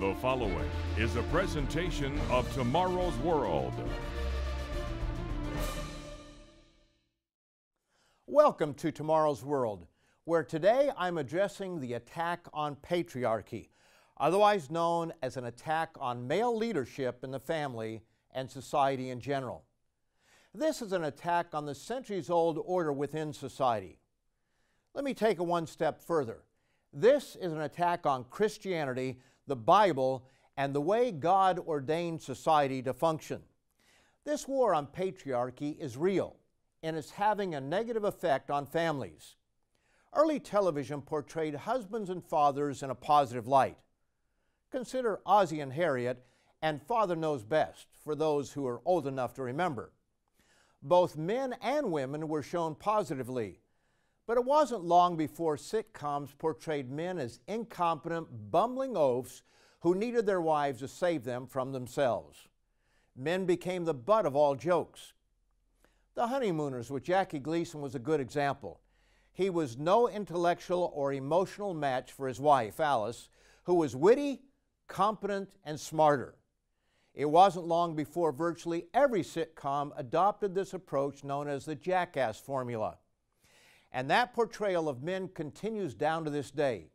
The following is a presentation of Tomorrow's World. Welcome to Tomorrow's World, where today I'm addressing the attack on patriarchy, otherwise known as an attack on male leadership in the family and society in general. This is an attack on the centuries-old order within society. Let me take it one step further. This is an attack on Christianity, the Bible, and the way God ordained society to function. This war on patriarchy is real, and it's having a negative effect on families. Early television portrayed husbands and fathers in a positive light. Consider Ozzie and Harriet and Father Knows Best, for those who are old enough to remember. Both men and women were shown positively, but it wasn't long before sitcoms portrayed men as incompetent, bumbling oafs who needed their wives to save them from themselves. Men became the butt of all jokes. The Honeymooners with Jackie Gleason was a good example. He was no intellectual or emotional match for his wife, Alice, who was witty, competent, and smarter. It wasn't long before virtually every sitcom adopted this approach known as the jackass formula. And that portrayal of men continues down to this day.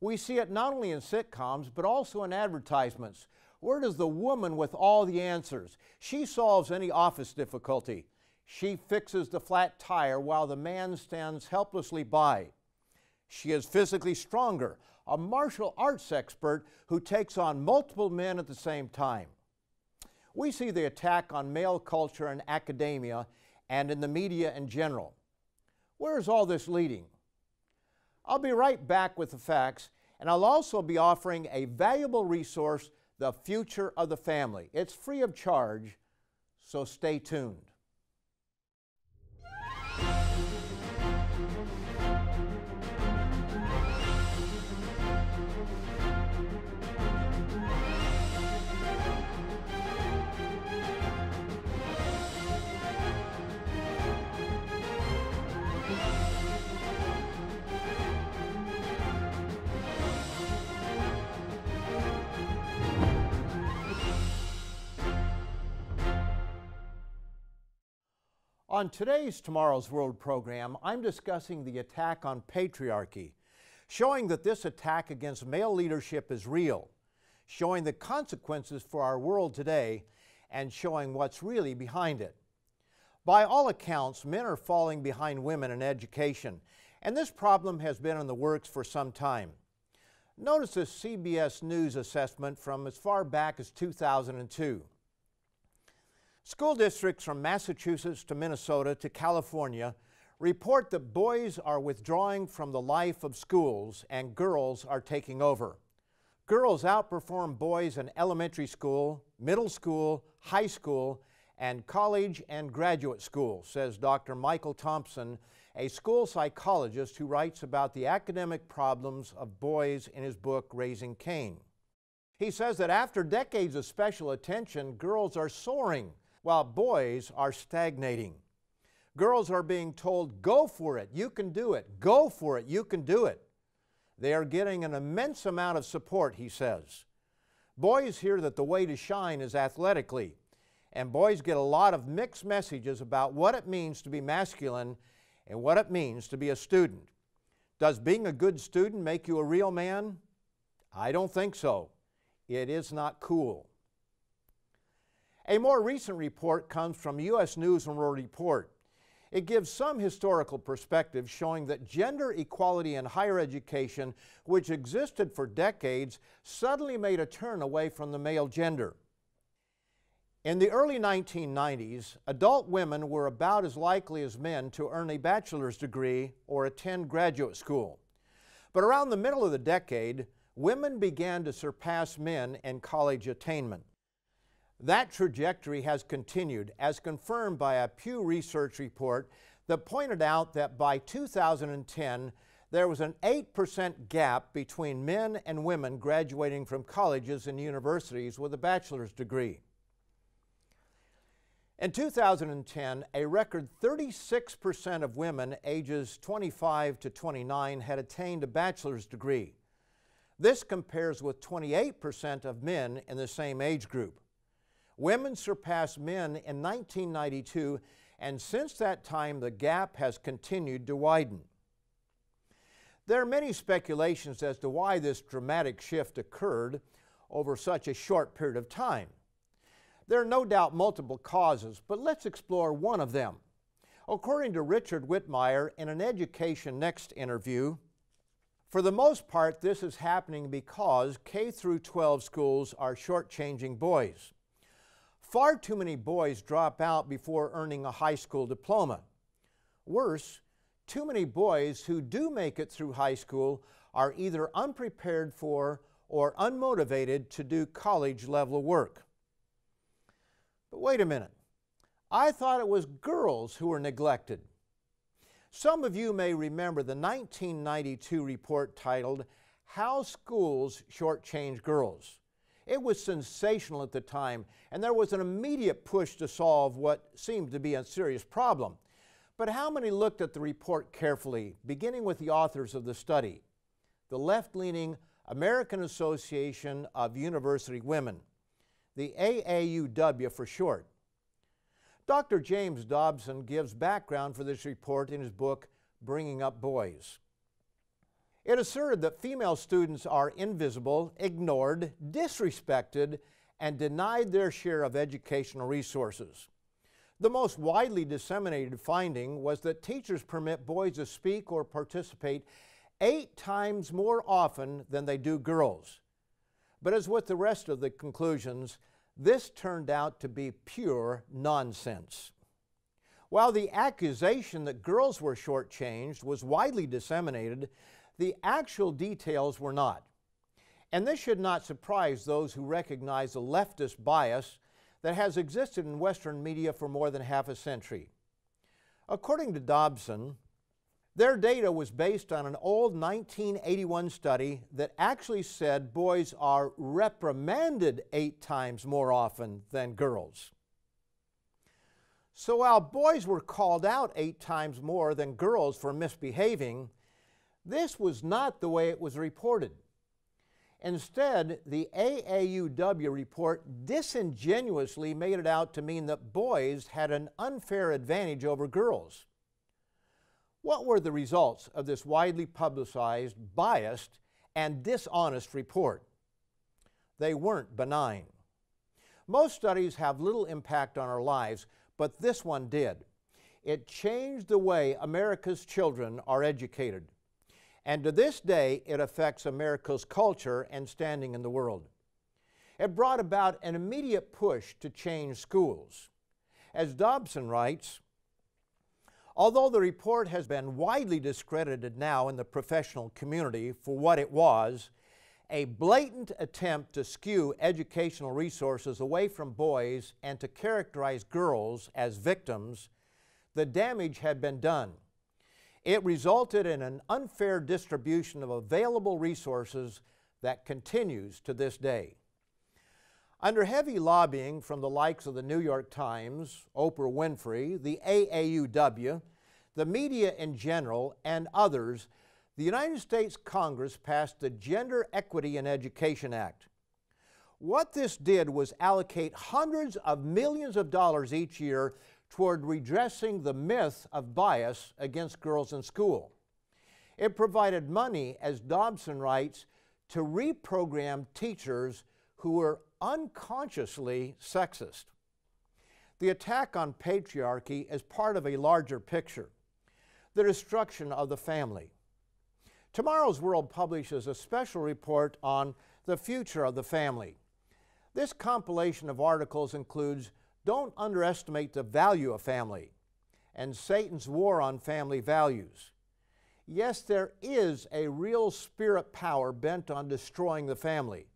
We see it not only in sitcoms, but also in advertisements. Where does the woman with all the answers? She solves any office difficulty. She fixes the flat tire while the man stands helplessly by. She is physically stronger, a martial arts expert who takes on multiple men at the same time. We see the attack on male culture in academia and in the media in general. Where is all this leading? I'll be right back with the facts, and I'll also be offering a valuable resource, The Future of the Family. It's free of charge, so stay tuned. On today's Tomorrow's World program, I'm discussing the attack on patriarchy, showing that this attack against male leadership is real, showing the consequences for our world today, and showing what's really behind it. By all accounts, men are falling behind women in education, and this problem has been in the works for some time. Notice this CBS News assessment from as far back as 2002. School districts from Massachusetts to Minnesota to California report that boys are withdrawing from the life of schools and girls are taking over. Girls outperform boys in elementary school, middle school, high school, and college and graduate school, says Dr. Michael Thompson, a school psychologist who writes about the academic problems of boys in his book, Raising Cain. He says that after decades of special attention, girls are soaring, while boys are stagnating. Girls are being told, go for it, you can do it, go for it, you can do it. They are getting an immense amount of support, he says. Boys hear that the way to shine is athletically, and boys get a lot of mixed messages about what it means to be masculine and what it means to be a student. Does being a good student make you a real man? I don't think so. It is not cool. A more recent report comes from U.S. News and World Report. It gives some historical perspective showing that gender equality in higher education, which existed for decades, suddenly made a turn away from the male gender. In the early 1990s, adult women were about as likely as men to earn a bachelor's degree or attend graduate school. But around the middle of the decade, women began to surpass men in college attainment. That trajectory has continued, as confirmed by a Pew Research report that pointed out that by 2010, there was an 8% gap between men and women graduating from colleges and universities with a bachelor's degree. In 2010, a record 36% of women ages 25 to 29 had attained a bachelor's degree. This compares with 28% of men in the same age group. Women surpassed men in 1992, and since that time the gap has continued to widen. There are many speculations as to why this dramatic shift occurred over such a short period of time. There are no doubt multiple causes, but let's explore one of them. According to Richard Whitmire in an Education Next interview, for the most part this is happening because K-12 schools are shortchanging boys. Far too many boys drop out before earning a high school diploma. Worse, too many boys who do make it through high school are either unprepared for or unmotivated to do college-level work. But wait a minute. I thought it was girls who were neglected. Some of you may remember the 1992 report titled, How Schools Shortchange Girls. It was sensational at the time, and there was an immediate push to solve what seemed to be a serious problem. But how many looked at the report carefully, beginning with the authors of the study? The left-leaning American Association of University Women, the AAUW for short. Dr. James Dobson gives background for this report in his book, Bringing Up Boys. It asserted that female students are invisible, ignored, disrespected, and denied their share of educational resources. The most widely disseminated finding was that teachers permit boys to speak or participate 8 times more often than they do girls. But as with the rest of the conclusions, this turned out to be pure nonsense. While the accusation that girls were shortchanged was widely disseminated, the actual details were not. And this should not surprise those who recognize the leftist bias that has existed in Western media for more than half a century. According to Dobson, their data was based on an old 1981 study that actually said boys are reprimanded 8 times more often than girls. So while boys were called out 8 times more than girls for misbehaving, this was not the way it was reported. Instead, the AAUW report disingenuously made it out to mean that boys had an unfair advantage over girls. What were the results of this widely publicized, biased, and dishonest report? They weren't benign. Most studies have little impact on our lives, but this one did. It changed the way America's children are educated. And to this day, it affects America's culture and standing in the world. It brought about an immediate push to change schools. As Dobson writes, although the report has been widely discredited now in the professional community for what it was, a blatant attempt to skew educational resources away from boys and to characterize girls as victims, the damage had been done. It resulted in an unfair distribution of available resources that continues to this day. Under heavy lobbying from the likes of the New York Times, Oprah Winfrey, the AAUW, the media in general, and others, the United States Congress passed the Gender Equity in Education Act. What this did was allocate hundreds of millions of dollars each year toward redressing the myth of bias against girls in school. It provided money, as Dobson writes, to reprogram teachers who were unconsciously sexist. The attack on patriarchy is part of a larger picture, the destruction of the family. Tomorrow's World publishes a special report on the future of the family. This compilation of articles includes Don't Underestimate the Value of Family, and Satan's War on Family Values. Yes, there is a real spirit power bent on destroying the family,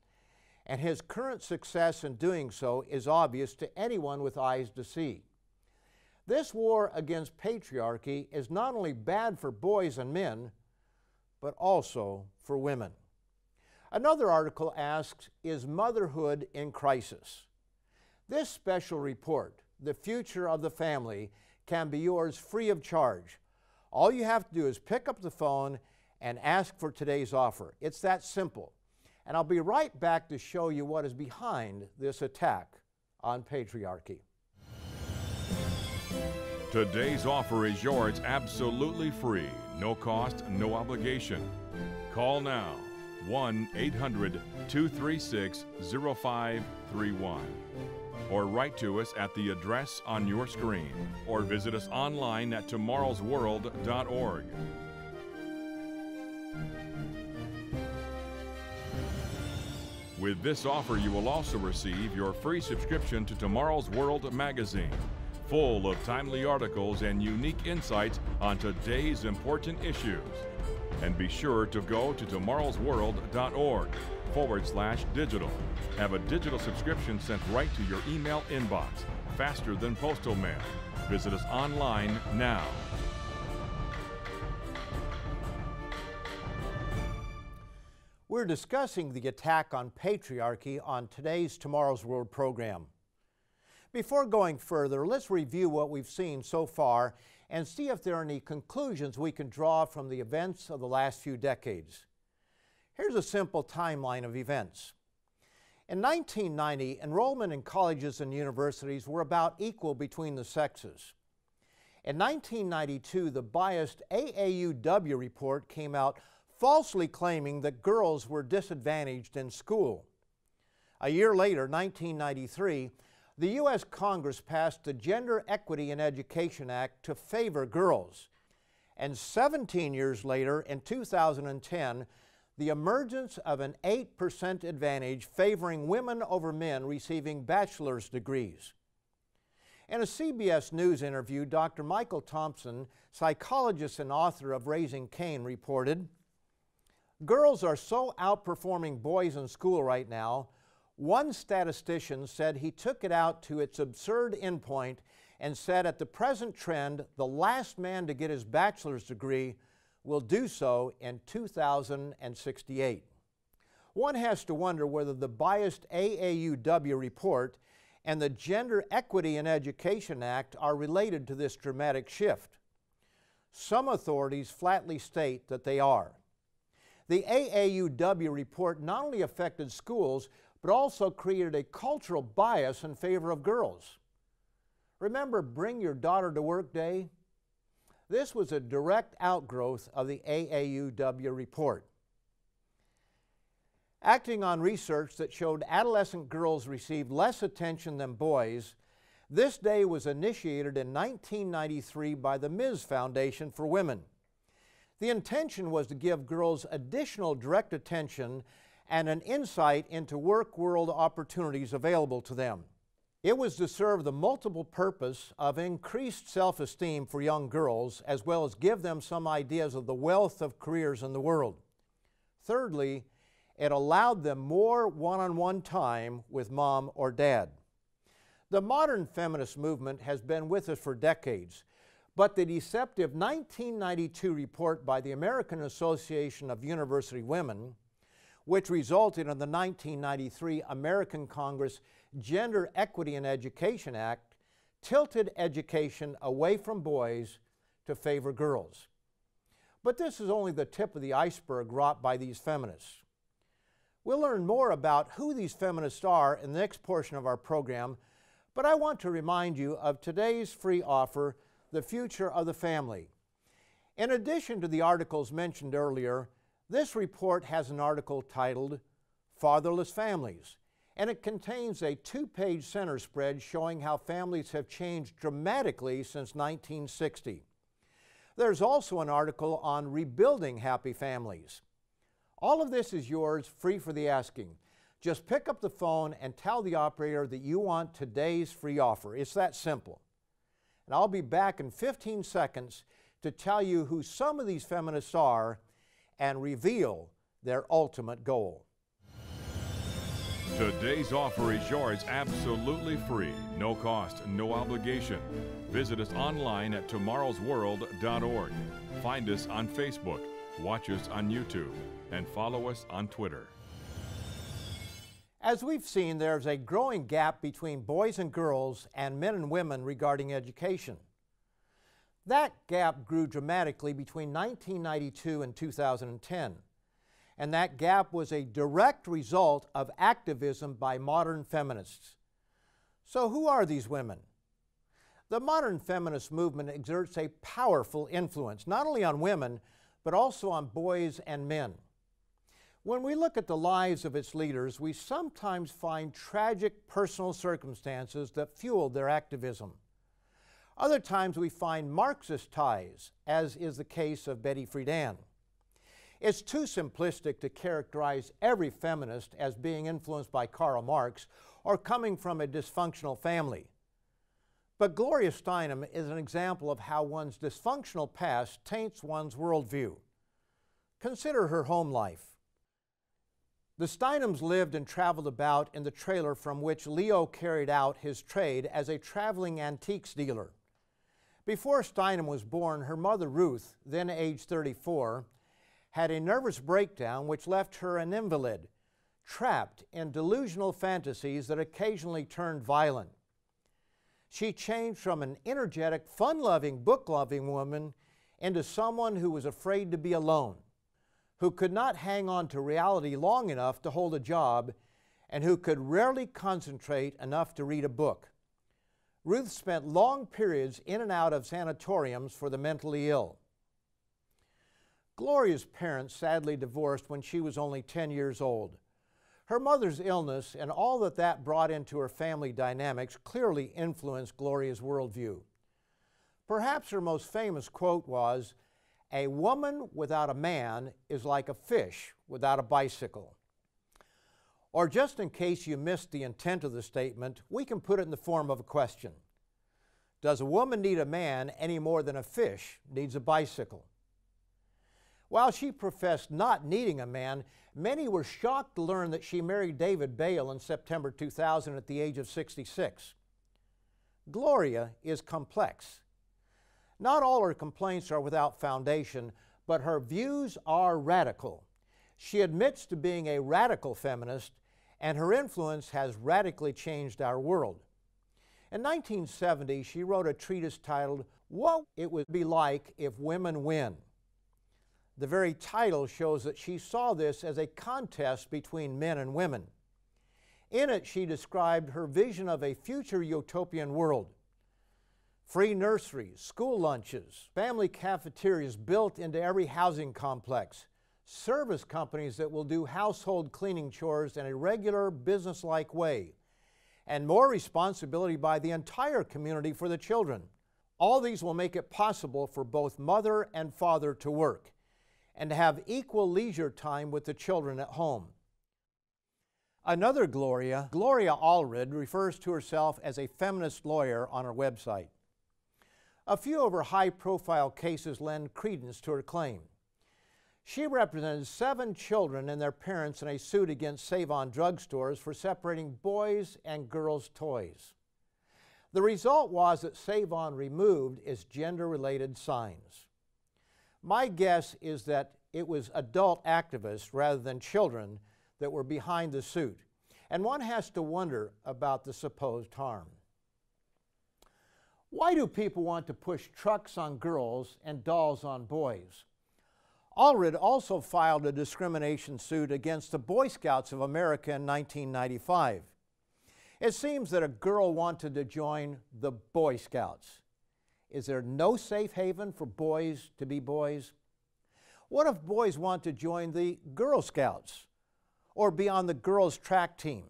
and his current success in doing so is obvious to anyone with eyes to see. This war against patriarchy is not only bad for boys and men, but also for women. Another article asks, is motherhood in crisis? This special report, The Future of the Family, can be yours free of charge. All you have to do is pick up the phone and ask for today's offer. It's that simple. And I'll be right back to show you what is behind this attack on patriarchy. Today's offer is yours absolutely free. No cost, no obligation. Call now, 1-800-236-0531. Or write to us at the address on your screen. Or visit us online at TomorrowsWorld.org. With this offer, you will also receive your free subscription to Tomorrow's World magazine, full of timely articles and unique insights on today's important issues. And be sure to go to TomorrowsWorld.org/digital. Have a digital subscription sent right to your email inbox, faster than postal mail. Visit us online now. We're discussing the attack on patriarchy on today's Tomorrow's World program. Before going further, let's review what we've seen so far and see if there are any conclusions we can draw from the events of the last few decades. Here's a simple timeline of events. In 1990, enrollment in colleges and universities were about equal between the sexes. In 1992, the biased AAUW report came out, falsely claiming that girls were disadvantaged in school. A year later, 1993, the U.S. Congress passed the Gender Equity in Education Act to favor girls. And 17 years later, in 2010, the emergence of an 8% advantage favoring women over men receiving bachelor's degrees. In a CBS News interview, Dr. Michael Thompson, psychologist and author of Raising Cain, reported, "Girls are so outperforming boys in school right now, one statistician said he took it out to its absurd endpoint and said at the present trend, the last man to get his bachelor's degree will do so in 2068. One has to wonder whether the biased AAUW report and the Gender Equity in Education Act are related to this dramatic shift. Some authorities flatly state that they are. The AAUW report not only affected schools, but also created a cultural bias in favor of girls. Remember Bring Your Daughter to Work Day? This was a direct outgrowth of the AAUW report. Acting on research that showed adolescent girls received less attention than boys, this day was initiated in 1993 by the Ms. Foundation for Women. The intention was to give girls additional direct attention and an insight into work world opportunities available to them. It was to serve the multiple purpose of increased self-esteem for young girls, as well as give them some ideas of the wealth of careers in the world. Thirdly, it allowed them more one-on-one time with mom or dad. The modern feminist movement has been with us for decades, but the deceptive 1992 report by the American Association of University Women, which resulted in the 1993 American Congress Gender Equity in Education Act, tilted education away from boys to favor girls. But this is only the tip of the iceberg wrought by these feminists. We'll learn more about who these feminists are in the next portion of our program, but I want to remind you of today's free offer, The Future of the Family. In addition to the articles mentioned earlier, this report has an article titled Fatherless Families, and it contains a two-page center spread showing how families have changed dramatically since 1960. There's also an article on rebuilding happy families. All of this is yours free for the asking. Just pick up the phone and tell the operator that you want today's free offer. It's that simple. And I'll be back in 15 seconds to tell you who some of these feminists are and reveal their ultimate goal. Today's offer is yours absolutely free. No cost, no obligation. Visit us online at TomorrowsWorld.org. Find us on Facebook, watch us on YouTube, and follow us on Twitter. As we've seen, there's a growing gap between boys and girls and men and women regarding education. That gap grew dramatically between 1992 and 2010. and that gap was a direct result of activism by modern feminists. So who are these women? The modern feminist movement exerts a powerful influence, not only on women, but also on boys and men. When we look at the lives of its leaders, we sometimes find tragic personal circumstances that fueled their activism. Other times we find Marxist ties, as is the case of Betty Friedan. It's too simplistic to characterize every feminist as being influenced by Karl Marx or coming from a dysfunctional family. But Gloria Steinem is an example of how one's dysfunctional past taints one's worldview. Consider her home life. The Steinems lived and traveled about in the trailer from which Leo carried out his trade as a traveling antiques dealer. Before Steinem was born, her mother Ruth, then age 34, had a nervous breakdown which left her an invalid, trapped in delusional fantasies that occasionally turned violent. She changed from an energetic, fun-loving, book-loving woman into someone who was afraid to be alone, who could not hang on to reality long enough to hold a job, and who could rarely concentrate enough to read a book. Ruth spent long periods in and out of sanatoriums for the mentally ill. Gloria's parents sadly divorced when she was only 10 years old. Her mother's illness and all that that brought into her family dynamics clearly influenced Gloria's worldview. Perhaps her most famous quote was, "A woman without a man is like a fish without a bicycle." Or just in case you missed the intent of the statement, we can put it in the form of a question. Does a woman need a man any more than a fish needs a bicycle? While she professed not needing a man, many were shocked to learn that she married David Bale in September 2000 at the age of 66. Gloria is complex. Not all her complaints are without foundation, but her views are radical. She admits to being a radical feminist, and her influence has radically changed our world. In 1970, she wrote a treatise titled, What It Would Be Like If Women Win. The very title shows that she saw this as a contest between men and women. In it, she described her vision of a future utopian world. Free nurseries, school lunches, family cafeterias built into every housing complex, service companies that will do household cleaning chores in a regular, business-like way, and more responsibility by the entire community for the children. All these will make it possible for both mother and father to work and to have equal leisure time with the children at home. Another Gloria, Gloria Allred, refers to herself as a feminist lawyer on her website. A few of her high-profile cases lend credence to her claim. She represented 7 children and their parents in a suit against Save-On drugstores for separating boys' and girls' toys. The result was that Save-On removed its gender-related signs. My guess is that it was adult activists rather than children that were behind the suit, and one has to wonder about the supposed harm. Why do people want to push trucks on girls and dolls on boys? Allred also filed a discrimination suit against the Boy Scouts of America in 1995. It seems that a girl wanted to join the Boy Scouts. Is there no safe haven for boys to be boys? What if boys want to join the Girl Scouts or be on the girls' track team?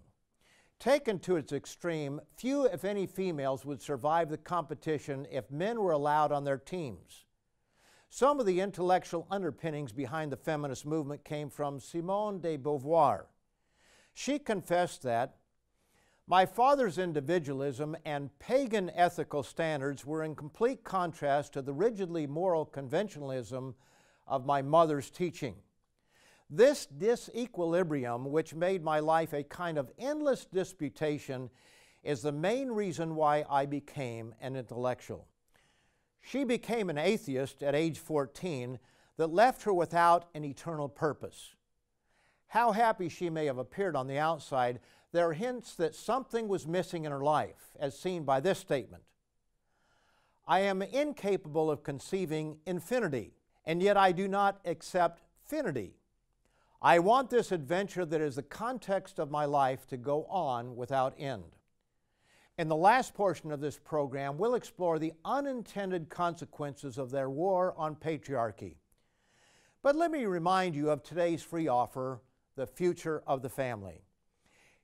Taken to its extreme, few, if any, females would survive the competition if men were allowed on their teams. Some of the intellectual underpinnings behind the feminist movement came from Simone de Beauvoir. She confessed that, "My father's individualism and pagan ethical standards were in complete contrast to the rigidly moral conventionalism of my mother's teaching. This disequilibrium, which made my life a kind of endless disputation, is the main reason why I became an intellectual." She became an atheist at age 14 that left her without an eternal purpose. How happy she may have appeared on the outside, there are hints that something was missing in her life, as seen by this statement. "I am incapable of conceiving infinity, and yet I do not accept finity. I want this adventure that is the context of my life to go on without end. In the last portion of this program, we'll explore the unintended consequences of their war on patriarchy. But let me remind you of today's free offer, The Future of the Family.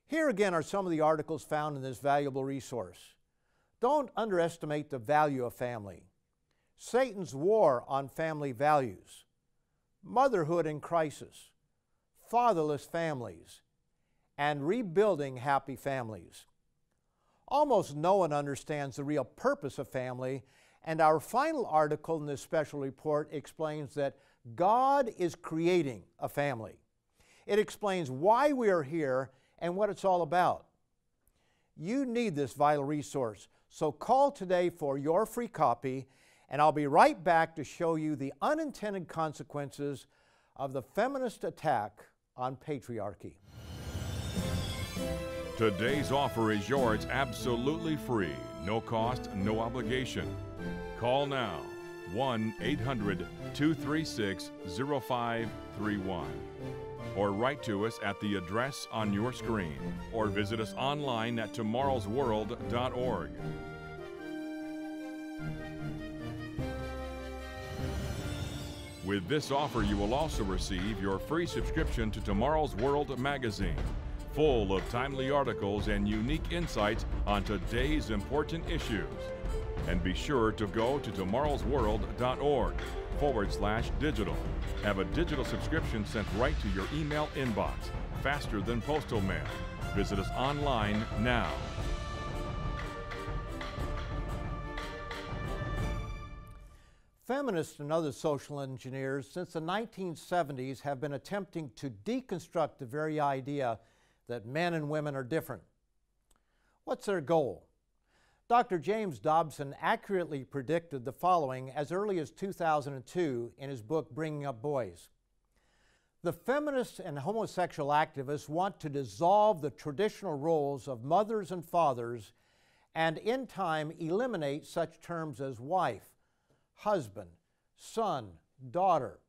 Here again are some of the articles found in this valuable resource. Don't underestimate the value of family. Satan's War on Family Values. Motherhood in Crisis. Fatherless Families. And Rebuilding Happy Families. Almost no one understands the real purpose of family, and our final article in this special report explains that God is creating a family. It explains why we are here and what it's all about. You need this vital resource, so call today for your free copy, and I'll be right back to show you the unintended consequences of the feminist attack on patriarchy. Today's offer is yours absolutely free. No cost, no obligation. Call now, 1-800-236-0531. Or write to us at the address on your screen. Or visit us online at TomorrowsWorld.org. With this offer, you will also receive your free subscription to Tomorrow's World magazine, full of timely articles and unique insights on today's important issues. And be sure to go to TomorrowsWorld.org/digital. Have a digital subscription sent right to your email inbox, faster than postal mail. Visit us online now. Feminists and other social engineers since the 1970s have been attempting to deconstruct the very idea that men and women are different. What's their goal? Dr. James Dobson accurately predicted the following as early as 2002 in his book, Bringing Up Boys. The feminists and homosexual activists want to dissolve the traditional roles of mothers and fathers and in time eliminate such terms as wife, husband, son, daughter,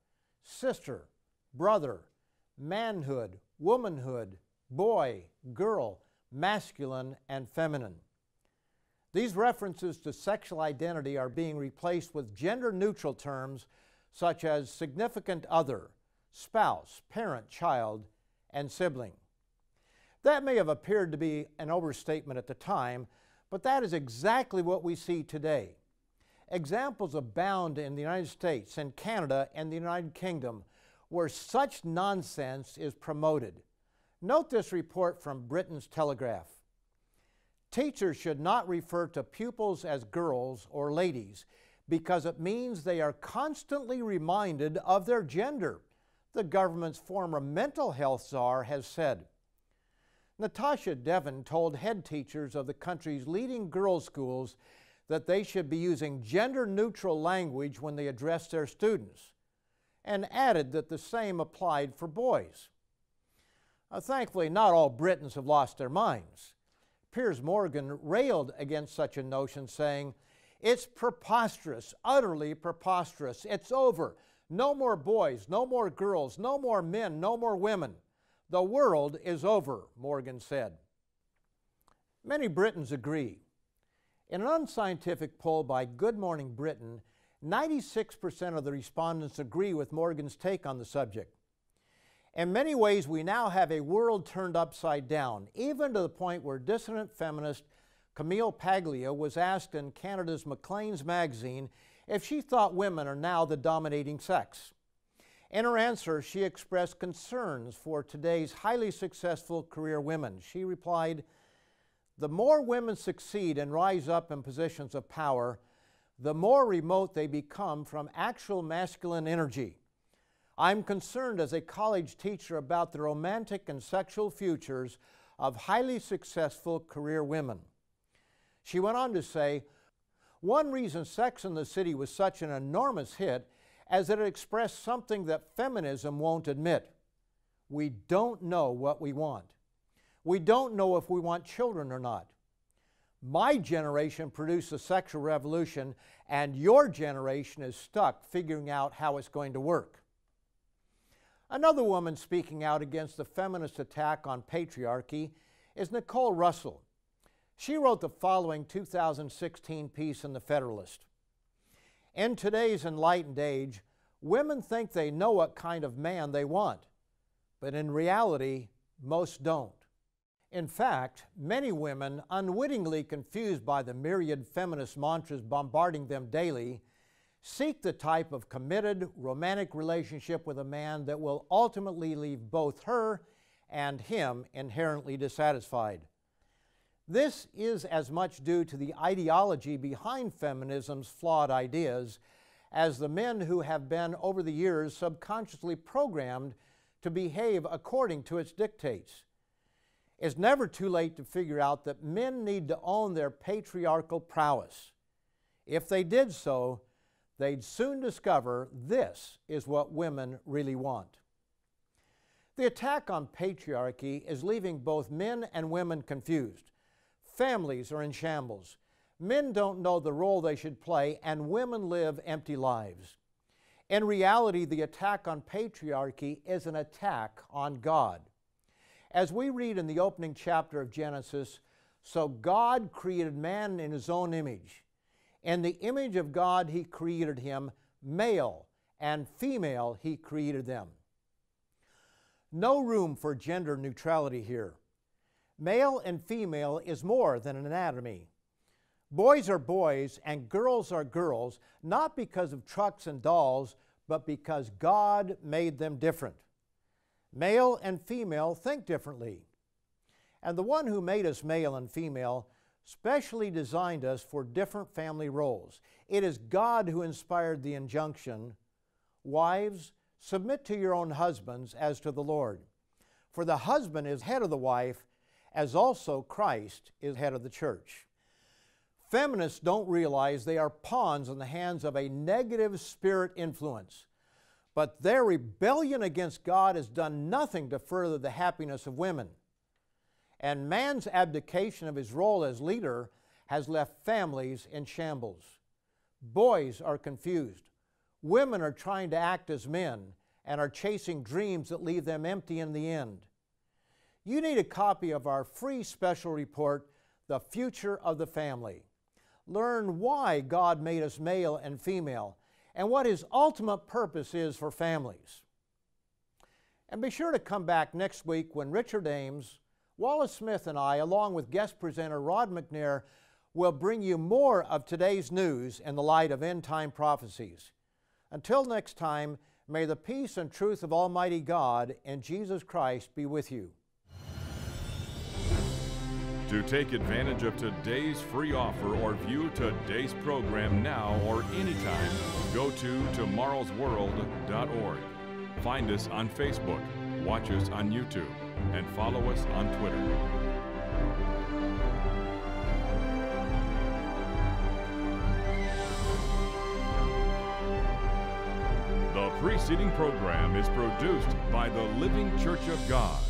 sister, brother, manhood, womanhood, boy, girl, masculine, and feminine. These references to sexual identity are being replaced with gender-neutral terms such as significant other, spouse, parent, child, and sibling. That may have appeared to be an overstatement at the time, but that is exactly what we see today. Examples abound in the United States and Canada and the United Kingdom where such nonsense is promoted. Note this report from Britain's Telegraph. Teachers should not refer to pupils as girls or ladies because it means they are constantly reminded of their gender, the government's former mental health czar has said. Natasha Devon told head teachers of the country's leading girls' schools that they should be using gender-neutral language when they address their students, and added that the same applied for boys. Now, thankfully, not all Britons have lost their minds. Piers Morgan railed against such a notion, saying, "It's preposterous, utterly preposterous. It's over. No more boys, no more girls, no more men, no more women. The world is over," Morgan said. Many Britons agree. In an unscientific poll by Good Morning Britain, 96% of the respondents agree with Morgan's take on the subject. In many ways, we now have a world turned upside down, even to the point where dissident feminist Camille Paglia was asked in Canada's Maclean's magazine if she thought women are now the dominating sex. In her answer, she expressed concerns for today's highly successful career women. She replied, "The more women succeed and rise up in positions of power, the more remote they become from actual masculine energy. I'm concerned as a college teacher about the romantic and sexual futures of highly successful career women." She went on to say, "One reason Sex and the City was such an enormous hit is that it expressed something that feminism won't admit. We don't know what we want. We don't know if we want children or not. My generation produced the sexual revolution, and your generation is stuck figuring out how it's going to work." Another woman speaking out against the feminist attack on patriarchy is Nicole Russell. She wrote the following 2016 piece in The Federalist. In today's enlightened age, women think they know what kind of man they want, but in reality, most don't. In fact, many women, unwittingly confused by the myriad feminist mantras bombarding them daily, seek the type of committed, romantic relationship with a man that will ultimately leave both her and him inherently dissatisfied. This is as much due to the ideology behind feminism's flawed ideas as the men who have been, over the years, subconsciously programmed to behave according to its dictates. It's never too late to figure out that men need to own their patriarchal prowess. If they did so, they'd soon discover this is what women really want. The attack on patriarchy is leaving both men and women confused. Families are in shambles. Men don't know the role they should play, and women live empty lives. In reality, the attack on patriarchy is an attack on God. As we read in the opening chapter of Genesis, so God created man in his own image. In the image of God, he created him, male and female, he created them. No room for gender neutrality here. Male and female is more than an anatomy. Boys are boys and girls are girls, not because of trucks and dolls, but because God made them different. Male and female think differently. And the one who made us male and female specially designed us for different family roles. It is God who inspired the injunction, wives, submit to your own husbands as to the Lord. For the husband is head of the wife, as also Christ is head of the church. Feminists don't realize they are pawns in the hands of a negative spirit influence, but their rebellion against God has done nothing to further the happiness of women. And man's abdication of his role as leader has left families in shambles. Boys are confused. Women are trying to act as men and are chasing dreams that leave them empty in the end. You need a copy of our free special report, The Future of the Family. Learn why God made us male and female and what his ultimate purpose is for families. And be sure to come back next week when Richard Ames, Wallace Smith and I, along with guest presenter Rod McNair, will bring you more of today's news in the light of end-time prophecies. Until next time, may the peace and truth of Almighty God and Jesus Christ be with you. To take advantage of today's free offer or view today's program now or anytime, go to TomorrowsWorld.org. Find us on Facebook, watch us on YouTube, and follow us on Twitter. The preceding program is produced by the Living Church of God.